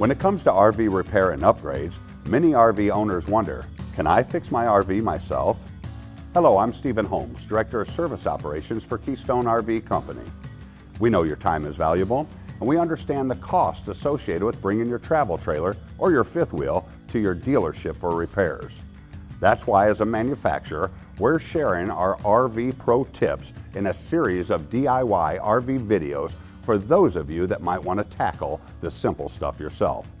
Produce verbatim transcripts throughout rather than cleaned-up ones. When it comes to R V repair and upgrades, many R V owners wonder, can I fix my R V myself? Hello, I'm Stephen Holmes, Director of Service Operations for Keystone R V Company. We know your time is valuable, and we understand the cost associated with bringing your travel trailer or your fifth wheel to your dealership for repairs. That's why, as a manufacturer, we're sharing our R V Pro Tips in a series of D I Y R V videos for those of you that might want to tackle the simple stuff yourself.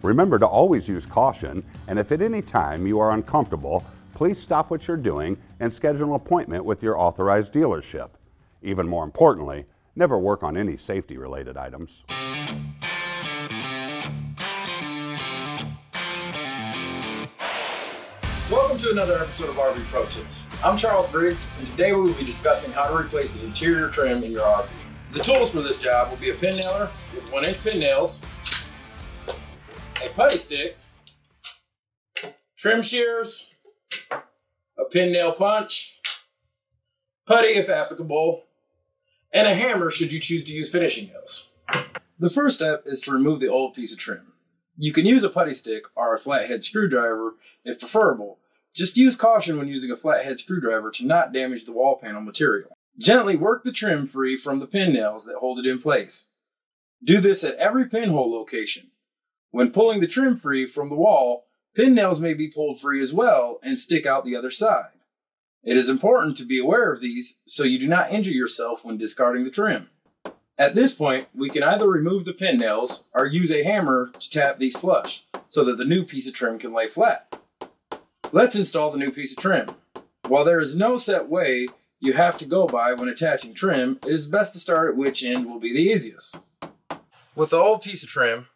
Remember to always use caution, and if at any time you are uncomfortable, please stop what you're doing and schedule an appointment with your authorized dealership. Even more importantly, never work on any safety-related items. Welcome to another episode of R V Pro Tips. I'm Charles Briggs, and today we will be discussing how to replace the interior trim in your R V. The tools for this job will be a pin nailer with one inch pin nails, a putty stick, trim shears, a pin nail punch, putty if applicable, and a hammer should you choose to use finishing nails. The first step is to remove the old piece of trim. You can use a putty stick or a flathead screwdriver if preferable. Just use caution when using a flathead screwdriver to not damage the wall panel material. Gently work the trim free from the pin nails that hold it in place. Do this at every pinhole location. When pulling the trim free from the wall, pin nails may be pulled free as well and stick out the other side. It is important to be aware of these so you do not injure yourself when discarding the trim. At this point, we can either remove the pin nails or use a hammer to tap these flush so that the new piece of trim can lay flat. Let's install the new piece of trim. While there is no set way you have to go by when attaching trim, it is best to start at which end will be the easiest. With the old piece of trim,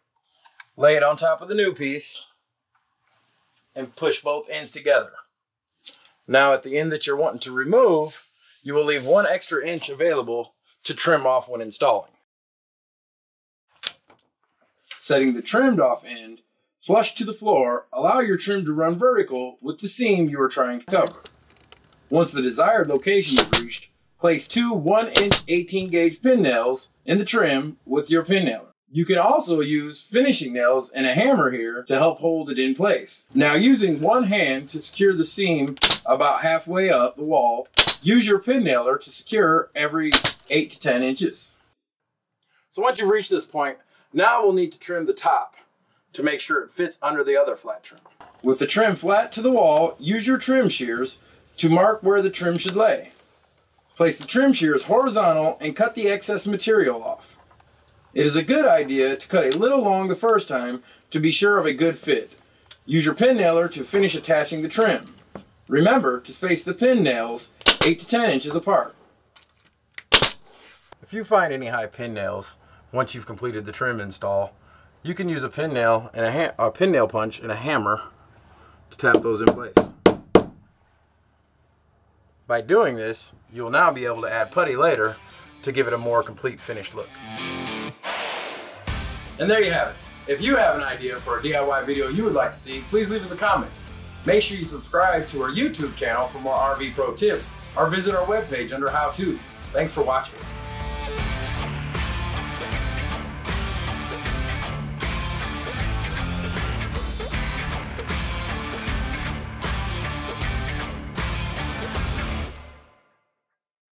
lay it on top of the new piece and push both ends together. Now at the end that you're wanting to remove, you will leave one extra inch available to trim off when installing. Setting the trimmed off end flush to the floor, allow your trim to run vertical with the seam you are trying to cover. Once the desired location is reached, place two one inch eighteen gauge pin nails in the trim with your pin nailer. You can also use finishing nails and a hammer here to help hold it in place. Now, using one hand to secure the seam about halfway up the wall, use your pin nailer to secure every eight to ten inches. So once you've reached this point, now we'll need to trim the top to make sure it fits under the other flat trim. With the trim flat to the wall, use your trim shears to mark where the trim should lay. Place the trim shears horizontal and cut the excess material off. It is a good idea to cut a little long the first time to be sure of a good fit. Use your pin nailer to finish attaching the trim. Remember to space the pin nails eight to ten inches apart. If you find any high pin nails once you've completed the trim install, you can use a pin nail and a, a pin nail punch and a hammer to tap those in place. By doing this, you'll now be able to add putty later to give it a more complete finished look. And there you have it. If you have an idea for a D I Y video you would like to see, please leave us a comment. Make sure you subscribe to our YouTube channel for more R V Pro Tips or visit our webpage under How To's. Thanks for watching.